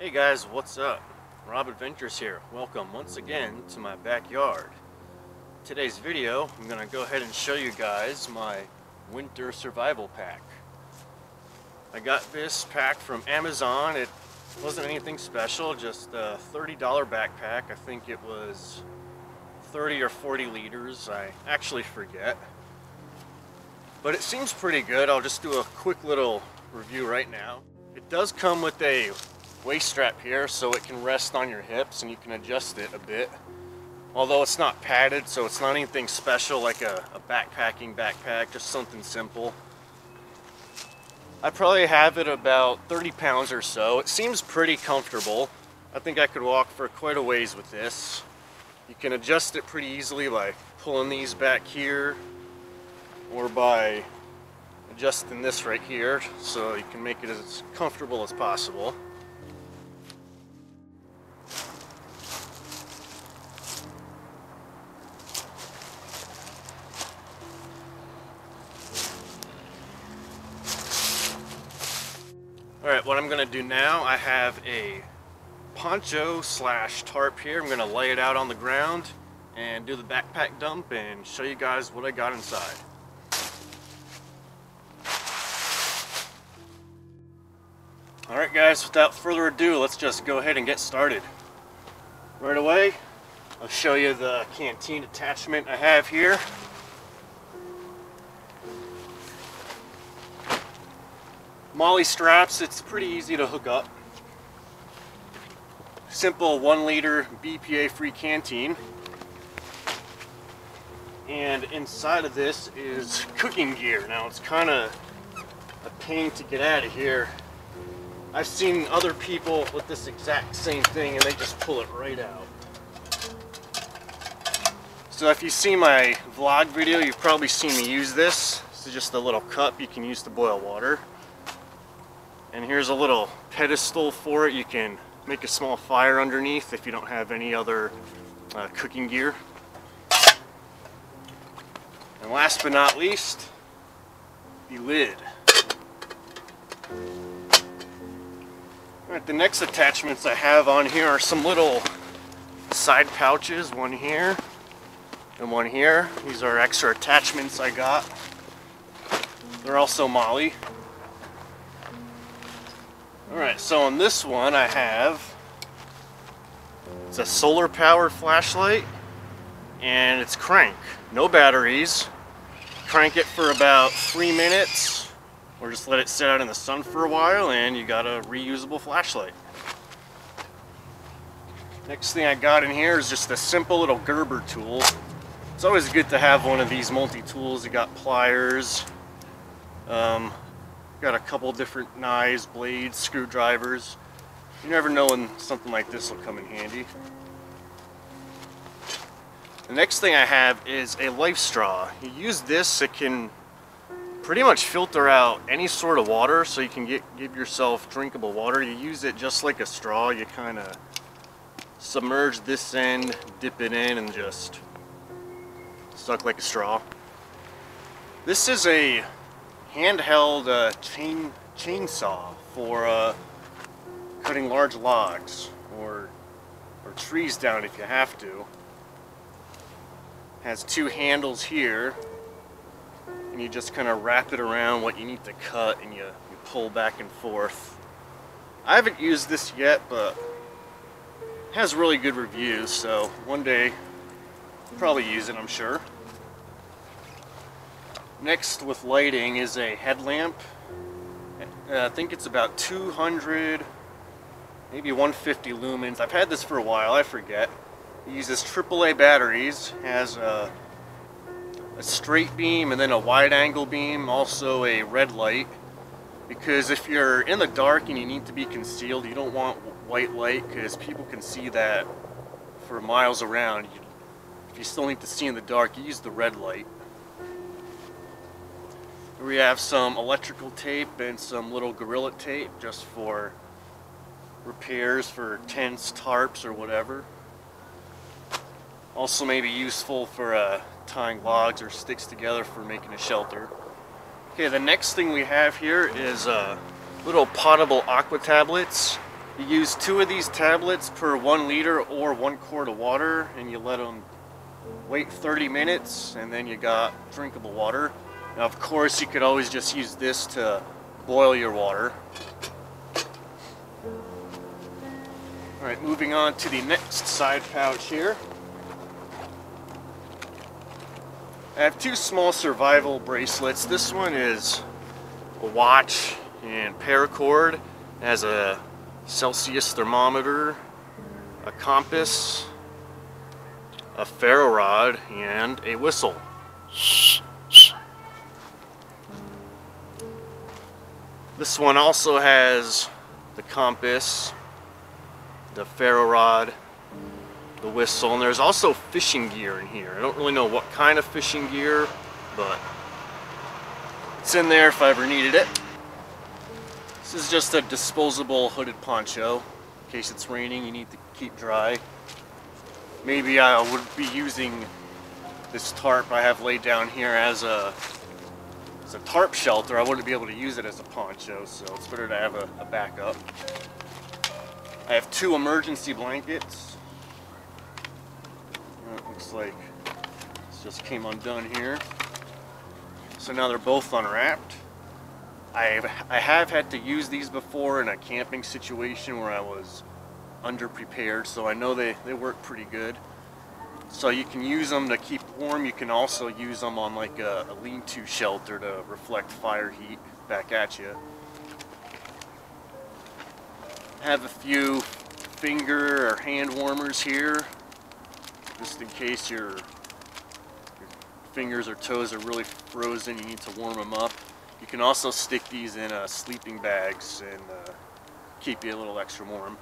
Hey guys, what's up? Rob Adventures here. Welcome once again to my backyard. Today's video, I'm going to go ahead and show you guys my winter survival pack. I got this pack from Amazon. It wasn't anything special, just a $30 backpack. I think it was 30 or 40 liters. I actually forget. But it seems pretty good. I'll just do a quick little review right now. It does come with a waist strap here so it can rest on your hips and you can adjust it a bit, although it's not padded, so it's not anything special like a backpacking backpack, just something simple. I probably have it about 30 pounds or so. It seems pretty comfortable. I think I could walk for quite a ways with this. You can adjust it pretty easily by pulling these back here or by adjusting this right here so you can make it as comfortable as possible. Alright, what I'm going to do now, I have a poncho slash tarp here. I'm going to lay it out on the ground and do the backpack dump and show you guys what I got inside. Alright guys, without further ado, let's just go ahead and get started. Right away, I'll show you the canteen attachment I have here. Molly straps, it's pretty easy to hook up. Simple 1 liter BPA free canteen. And inside of this is cooking gear. Now it's kind of a pain to get out of here. I've seen other people with this exact same thing and they just pull it right out. So if you see my vlog video, you've probably seen me use this. This is just a little cup you can use to boil water. And here's a little pedestal for it. You can make a small fire underneath if you don't have any other cooking gear. And last but not least, the lid. All right, the next attachments I have on here are some little side pouches, one here and one here. These are extra attachments I got. They're also Molly. Alright, so on this one I have, it's a solar powered flashlight and it's crank, no batteries. Crank it for about 3 minutes or just let it sit out in the sun for a while and you got a reusable flashlight. Next thing I got in here is just a simple little Gerber tool. It's always good to have one of these multi-tools. You got pliers, got a couple different knives, blades, screwdrivers. You never know when something like this will come in handy. The next thing I have is a LifeStraw. You use this, it can pretty much filter out any sort of water, so you can give yourself drinkable water. You use it just like a straw. You kind of submerge this end, dip it in, and just suck like a straw. This is a handheld chainsaw for cutting large logs or trees down if you have to. Has two handles here and you just kind of wrap it around what you need to cut and you pull back and forth. I haven't used this yet, but it has really good reviews, so one day I'll probably use it, I'm sure. Next with lighting is a headlamp. I think it's about 200, maybe 150 lumens. I've had this for a while, I forget. It uses AAA batteries, has a straight beam and then a wide angle beam, also a red light. Because if you're in the dark and you need to be concealed, you don't want white light because people can see that for miles around. If you still need to see in the dark, you use the red light. We have some electrical tape and some little Gorilla Tape just for repairs for tents, tarps, or whatever. Also maybe useful for tying logs or sticks together for making a shelter. Okay, the next thing we have here is little potable aqua tablets. You use 2 of these tablets per 1 liter or 1 quart of water, and you let them wait 30 minutes, and then you got drinkable water. Now, of course, you could always just use this to boil your water. All right, moving on to the next side pouch here. I have 2 small survival bracelets. This one is a watch and paracord. It has a Celsius thermometer, a compass, a ferro rod, and a whistle. This one also has the compass, the ferro rod, the whistle, and there's also fishing gear in here. I don't really know what kind of fishing gear, but it's in there if I ever needed it. This is just a disposable hooded poncho. In case it's raining, you need to keep dry. Maybe I would be using this tarp I have laid down here as a tarp shelter. I wouldn't be able to use it as a poncho, so it's better to have a backup. I have 2 emergency blankets. It looks like this just came undone here. So now they're both unwrapped. I have had to use these before in a camping situation where I was underprepared, so I know they work pretty good. So you can use them to keep warm. You can also use them on like a lean-to shelter to reflect fire heat back at you. I have a few finger or hand warmers here, just in case your fingers or toes are really frozen, you need to warm them up. You can also stick these in sleeping bags and keep you a little extra warm.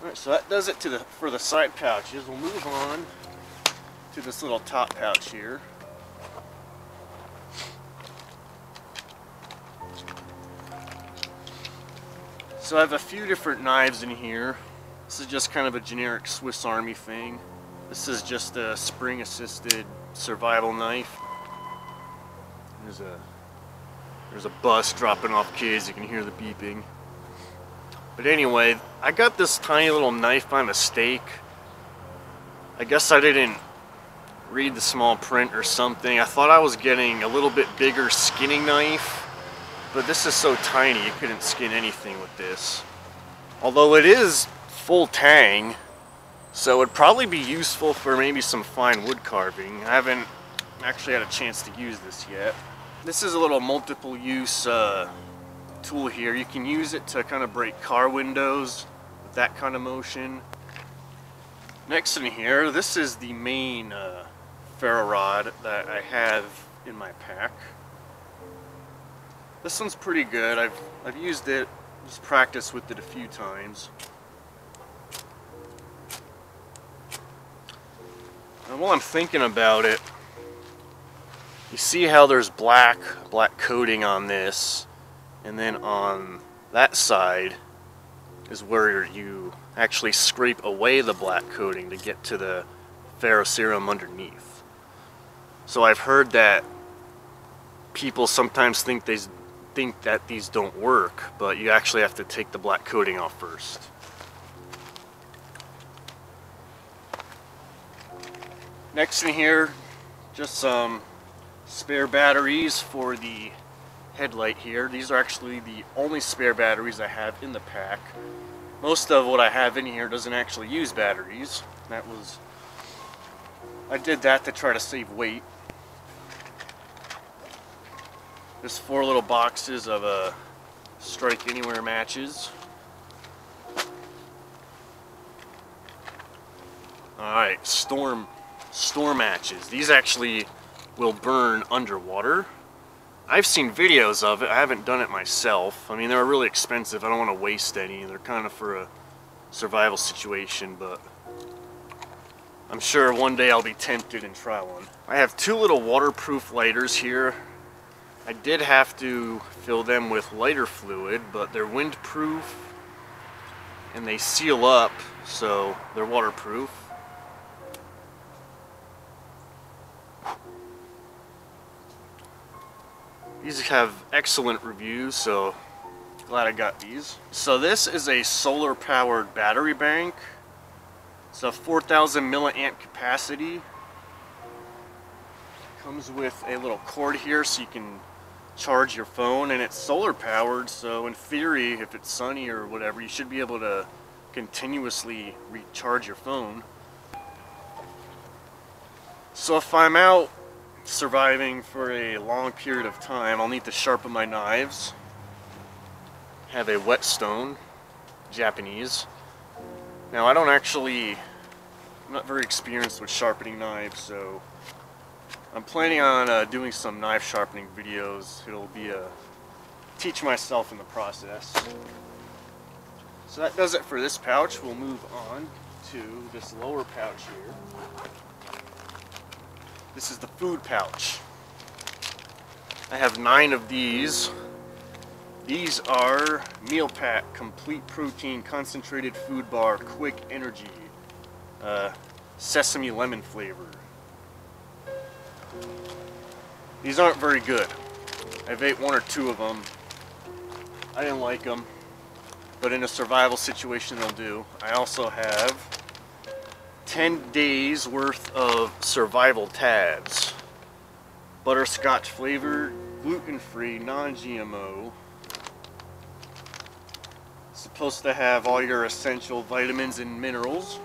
Alright, so that does it for the side pouches. We'll move on to this little top pouch here. So I have a few different knives in here. This is just kind of a generic Swiss Army thing. This is just a spring-assisted survival knife. There's a bus dropping off kids. You can hear the beeping. But anyway, I got this tiny little knife by mistake. I guess I didn't read the small print or something. I thought I was getting a little bit bigger skinning knife, but this is so tiny you couldn't skin anything with this. Although it is full tang, so it'd probably be useful for maybe some fine wood carving. I haven't actually had a chance to use this yet. This is a little multiple use tool here. You can use it to kind of break car windows with that kind of motion. Next in here, this is the main ferro rod that I have in my pack. This one's pretty good. I've used it, just practiced with it a few times. And while I'm thinking about it, you see how there's black coating on this, and then on that side is where you actually scrape away the black coating to get to the ferrocerum underneath. So I've heard that people sometimes think that these don't work, but you actually have to take the black coating off first. Next in here, just some spare batteries for the headlight here. These are actually the only spare batteries I have in the pack. Most of what I have in here doesn't actually use batteries. I did that to try to save weight. There's 4 little boxes of Strike Anywhere matches. Alright, store matches. These actually will burn underwater. I've seen videos of it. I haven't done it myself. I mean, they're really expensive. I don't want to waste any. They're kind of for a survival situation, but I'm sure one day I'll be tempted and try one. I have 2 little waterproof lighters here. I did have to fill them with lighter fluid, but they're windproof and they seal up, so they're waterproof. These have excellent reviews, so glad I got these. So this is a solar powered battery bank. It's a 4,000 milliamp capacity. Comes with a little cord here so you can charge your phone, and it's solar powered, so in theory, if it's sunny or whatever, you should be able to continuously recharge your phone. So if I'm out surviving for a long period of time, I'll need to sharpen my knives. Have a whetstone, Japanese. Now I'm not very experienced with sharpening knives, so I'm planning on doing some knife sharpening videos. It'll be a teach myself in the process. So that does it for this pouch. We'll move on to this lower pouch here. This is the food pouch. I have 9 of these. These are Meal Pack Complete Protein Concentrated Food Bar Quick Energy, sesame lemon flavor. These aren't very good. I've ate 1 or 2 of them. I didn't like them, but in a survival situation they'll do. I also have 10 days worth of survival tabs. Butterscotch flavor, gluten-free, non-GMO. Supposed to have all your essential vitamins and minerals.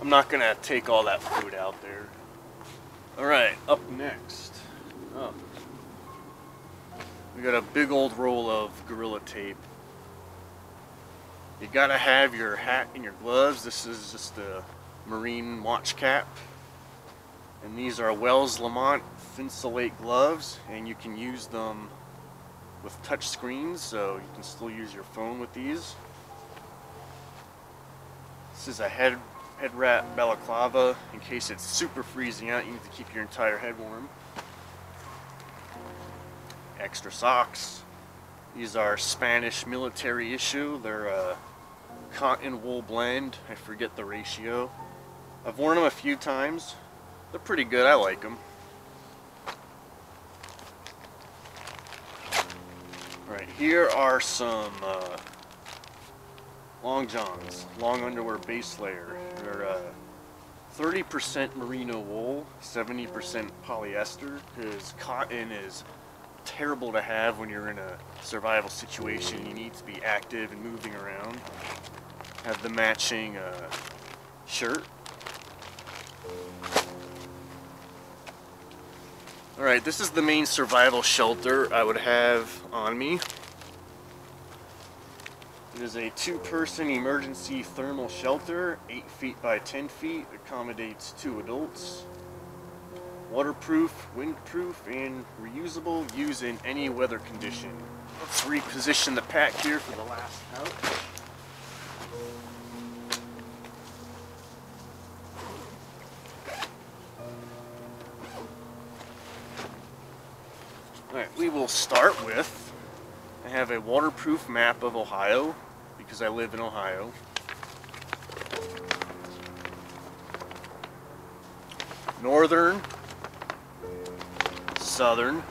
I'm not gonna take all that food out there. Alright, up next. Oh. We got a big old roll of Gorilla Tape. You gotta have your hat and your gloves. This is just a Marine watch cap. And these are Wells Lamont Finsulate gloves, and you can use them with touch screens, so you can still use your phone with these. This is a head wrap balaclava. In case it's super freezing out, you need to keep your entire head warm. Extra socks. These are Spanish military issue. They're a cotton wool blend. I forget the ratio. I've worn them a few times. They're pretty good. I like them. Alright, here are some long johns, long underwear base layer. They're 30% merino wool, 70% polyester, because cotton is terrible to have when you're in a survival situation. You need to be active and moving around. Have the matching shirt. Alright, this is the main survival shelter I would have on me. It is a 2-person emergency thermal shelter, 8 feet by 10 feet, accommodates 2 adults. Waterproof, windproof, and reusable, use in any weather condition. Let's reposition the pack here for the last pouch. Alright, we will start with, I have a waterproof map of Ohio, because I live in Ohio. Northern, southern.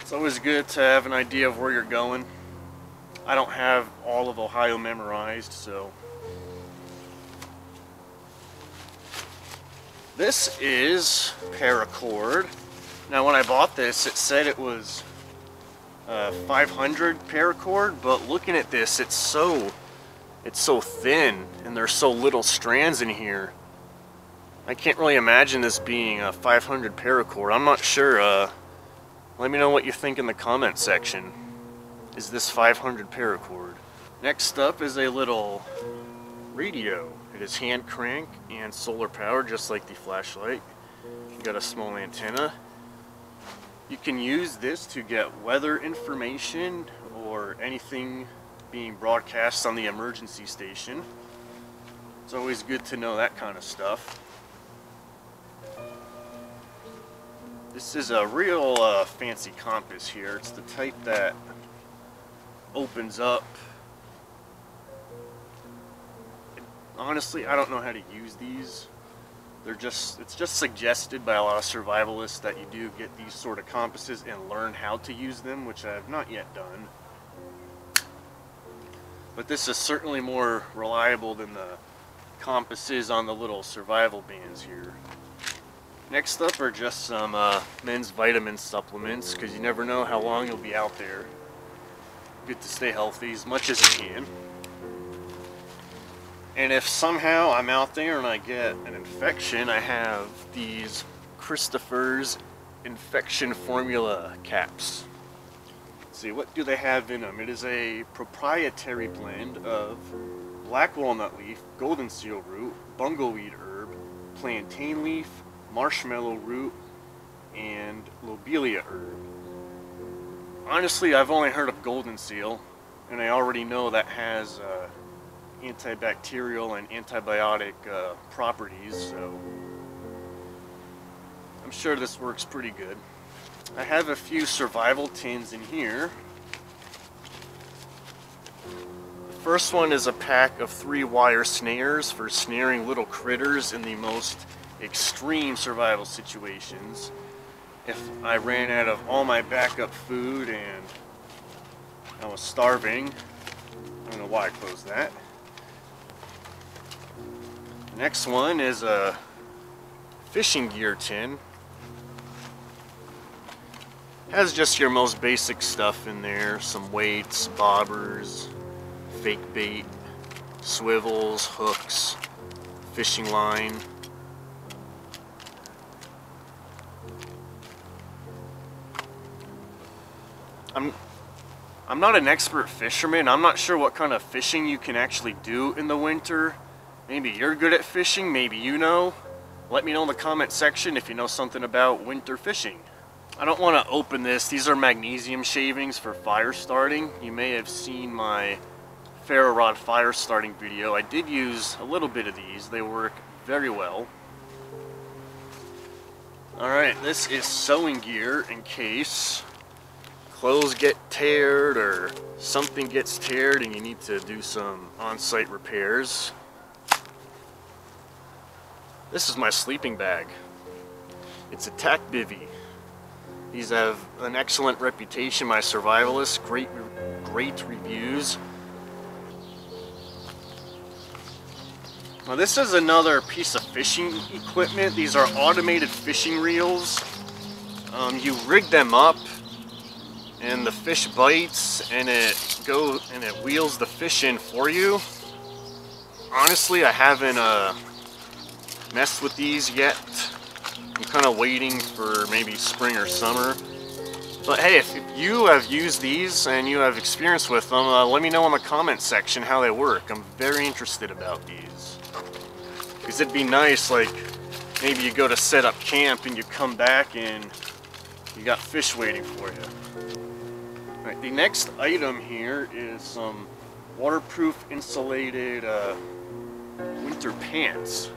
It's always good to have an idea of where you're going. I don't have all of Ohio memorized, so. This is paracord. Now when I bought this, it said it was 500 paracord, but looking at this, it's so thin, and there's so little strands in here. I can't really imagine this being a 500 paracord. I'm not sure. Let me know what you think in the comment section. Is this 500 paracord? Next up is a little radio. It is hand crank and solar power, just like the flashlight. You got a small antenna. You can use this to get weather information or anything being broadcast on the emergency station. It's always good to know that kind of stuff. This is a real fancy compass here. It's the type that opens up. Honestly, I don't know how to use these. They're just, it's just suggested by a lot of survivalists that you do get these sort of compasses and learn how to use them, which I have not yet done. But this is certainly more reliable than the compasses on the little survival bands here. Next up are just some men's vitamin supplements, because you never know how long you'll be out there. Good to stay healthy as much as you can. And if somehow I'm out there and I get an infection, I have these Christopher's Infection Formula caps. Let's see, what do they have in them? It is a proprietary blend of black walnut leaf, golden seal root, bungleweed herb, plantain leaf, marshmallow root, and lobelia herb. Honestly, I've only heard of golden seal, and I already know that has antibacterial and antibiotic properties, so I'm sure this works pretty good. I have a few survival tins in here. The first one is a pack of 3 wire snares for snaring little critters in the most extreme survival situations. If I ran out of all my backup food and I was starving, I don't know why I closed that. Next one is a fishing gear tin. Has just your most basic stuff in there. Some weights, bobbers, fake bait, swivels, hooks, fishing line. I'm not an expert fisherman. I'm not sure what kind of fishing you can actually do in the winter. Maybe you're good at fishing, maybe you know. Let me know in the comment section if you know something about winter fishing. I don't want to open this. These are magnesium shavings for fire starting. You may have seen my ferro rod fire starting video. I did use a little bit of these. They work very well. Alright, this is sewing gear in case clothes get teared or something gets teared and you need to do some on-site repairs. This is my sleeping bag. It's a Tack bivy. These have an excellent reputation by survivalists, great reviews. Now this is another piece of fishing equipment. These are automated fishing reels. You rig them up and the fish bites and it wheels the fish in for you. Honestly, I haven't messed with these yet. I'm kind of waiting for maybe spring or summer. But hey, if you have used these and you have experience with them, let me know in the comment section how they work. I'm very interested about these. Because it'd be nice, like, maybe you go to set up camp and you come back and you got fish waiting for you. Alright, the next item here is some waterproof insulated winter pants.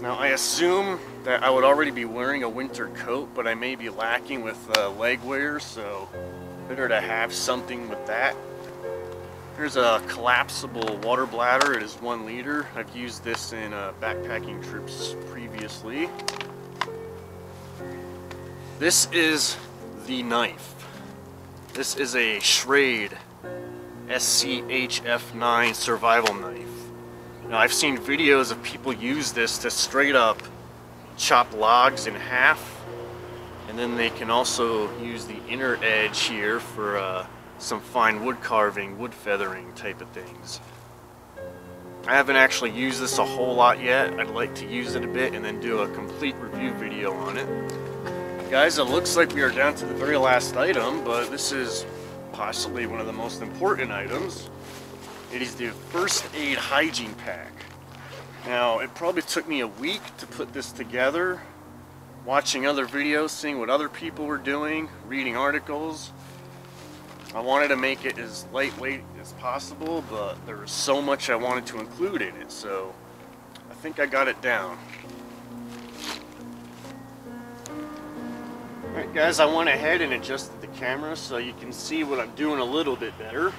Now I assume that I would already be wearing a winter coat, but I may be lacking with leg wear, so better to have something with that. Here's a collapsible water bladder. It is 1 liter. I've used this in backpacking trips previously. This is the knife. This is a Schrade SCHF9 survival knife. Now, I've seen videos of people use this to straight up chop logs in half, and then they can also use the inner edge here for some fine wood carving, wood feathering type of things. I haven't actually used this a whole lot yet. I'd like to use it a bit and then do a complete review video on it. Guys, it looks like we are down to the very last item, but this is possibly one of the most important items. It is the first aid hygiene pack. Now, it probably took me a week to put this together, watching other videos, seeing what other people were doing, reading articles. I wanted to make it as lightweight as possible, but there was so much I wanted to include in it, so I think I got it down. Alright guys, I went ahead and adjusted the camera so you can see what I'm doing a little bit better.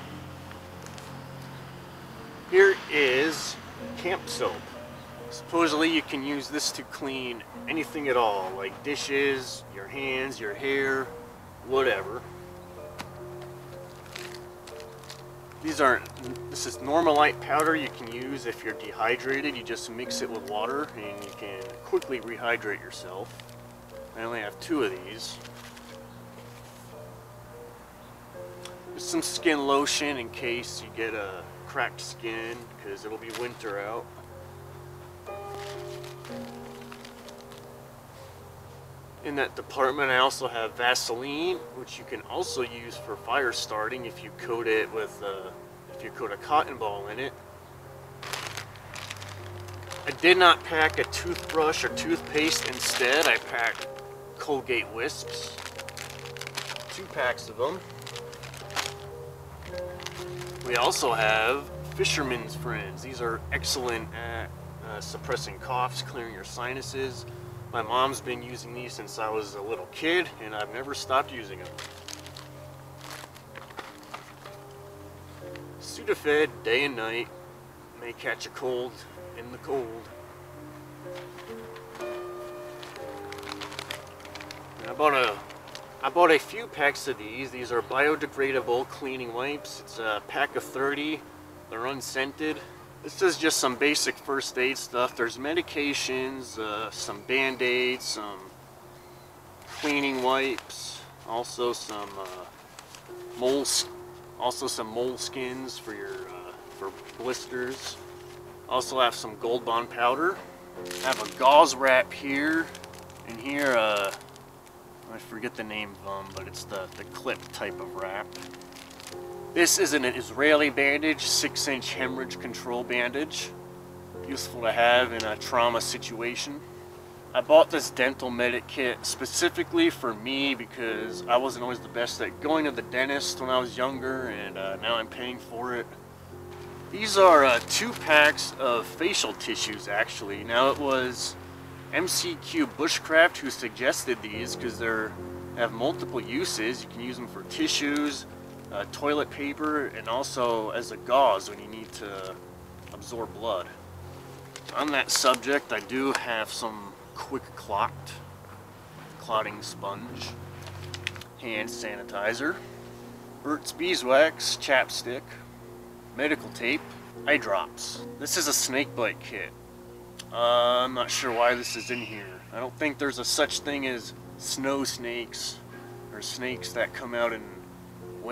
Here is camp soap. Supposedly you can use this to clean anything at all, like dishes, your hands, your hair, whatever. This is Normalite powder you can use if you're dehydrated. You just mix it with water and you can quickly rehydrate yourself. I only have 2 of these. There's some skin lotion in case you get a cracked skin, because it'll be winter out. In that department, I also have Vaseline, which you can also use for fire starting if you coat it with a cotton ball in it. I did not pack a toothbrush or toothpaste. Instead, I packed Colgate Wisps, 2 packs of them. We also have Fisherman's Friends. These are excellent at suppressing coughs, clearing your sinuses. My mom's been using these since I was a little kid, and I've never stopped using them. Sudafed, day and night. May catch a cold in the cold. And I bought a few packs of these. These are biodegradable cleaning wipes. It's a pack of 30. They're unscented. This is just some basic first aid stuff. There's medications, some band-aids, some cleaning wipes, also some moleskins for your for blisters. Also have some Gold Bond powder. I have a gauze wrap here, and here I forget the name of them, but it's the clip type of wrap. This is an Israeli bandage, 6-inch hemorrhage control bandage. Useful to have in a trauma situation. I bought this dental medic kit specifically for me because I wasn't always the best at going to the dentist when I was younger, and now I'm paying for it. These are 2 packs of facial tissues, actually. Now, it was MCQ Bushcraft who suggested these because they have multiple uses. You can use them for tissues, toilet paper, and also as a gauze when you need to absorb blood. On that subject, I do have some quick clotting sponge, hand sanitizer, Burt's beeswax, chapstick, medical tape, eye drops. This is a snake bite kit. I'm not sure why this is in here. I don't think there's a such thing as snow snakes or snakes that come out in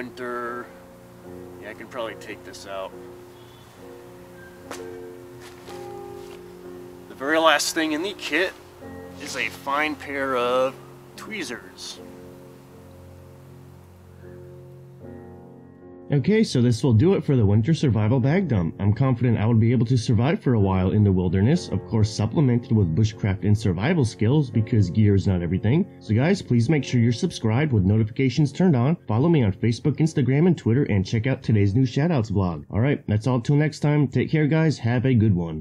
winter. Yeah, I can probably take this out. The very last thing in the kit is a fine pair of tweezers. Okay, so this will do it for the winter survival bag dump. I'm confident I will be able to survive for a while in the wilderness, of course supplemented with bushcraft and survival skills because gear is not everything. So guys, please make sure you're subscribed with notifications turned on. Follow me on Facebook, Instagram, and Twitter, and check out today's new shoutouts vlog. Alright, that's all till next time. Take care guys, have a good one.